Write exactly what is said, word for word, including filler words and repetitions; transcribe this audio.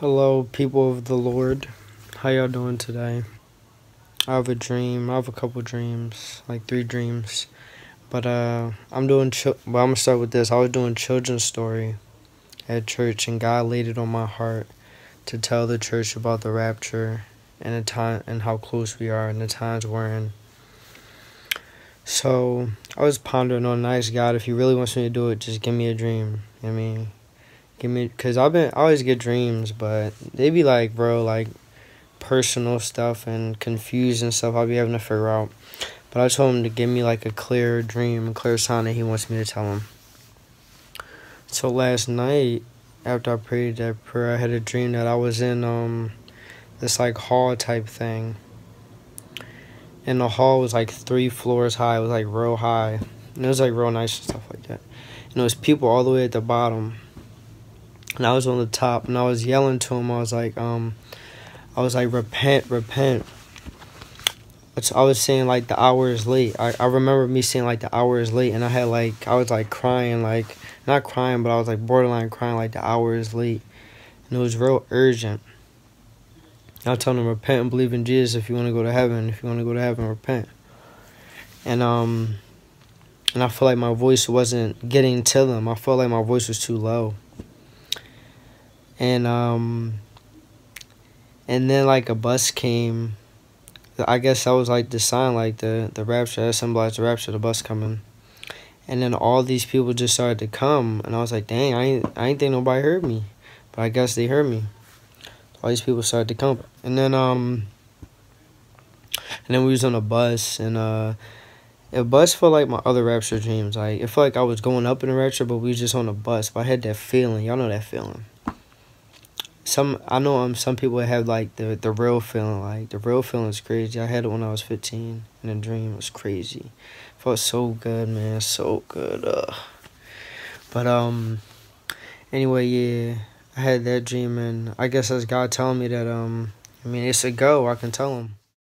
Hello, people of the Lord. How y'all doing today? I have a dream. I have a couple dreams, like three dreams. But uh, I'm doing. But I'm gonna start with this. I was doing children's story at church, and God laid it on my heart to tell the church about the rapture and the time and how close we are and the times we're in. So I was pondering on, nice God, if He really wants me to do it, just give me a dream. I mean. Give me, cause I've been I always get dreams, but they be like, bro, like personal stuff and confusing stuff I'll be having to figure out. But I told him to give me like a clear dream, a clear sign that he wants me to tell him. So last night, after I prayed that prayer, I had a dream that I was in um this like hall type thing, and the hall was like three floors high. It was like real high, and it was like real nice and stuff like that. And there was people all the way at the bottom. And I was on the top, and I was yelling to him. I was like, um, I was like, repent, repent. I was saying, like, the hour is late. I, I remember me saying, like, the hour is late. And I had, like, I was, like, crying, like, not crying, but I was, like, borderline crying, like, the hour is late. And it was real urgent. I was telling him, repent and believe in Jesus if you want to go to heaven. If you want to go to heaven, repent. And, um, and I feel like my voice wasn't getting to them. I felt like my voice was too low. And, um, and then, like, a bus came. I guess that was, like, the sign, like, the, the rapture. That symbolized the rapture, the bus coming. And then all these people just started to come. And I was like, dang, I ain't, I ain't think nobody heard me. But I guess they heard me. All these people started to come. And then, um, and then we was on a bus. And, uh, a bus felt like my other rapture dreams. Like, it felt like I was going up in the rapture, but we was just on a bus. But I had that feeling. Y'all know that feeling. Some I know um some people have like the the real feeling, like the real feeling is crazy. I had it when I was fifteen, and the dream was crazy. It felt so good, man, so good. Uh. But um, anyway, yeah, I had that dream, and I guess that's God telling me that um, I mean, it's a go. I can tell him.